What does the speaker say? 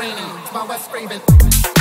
raining, it's my West Raven.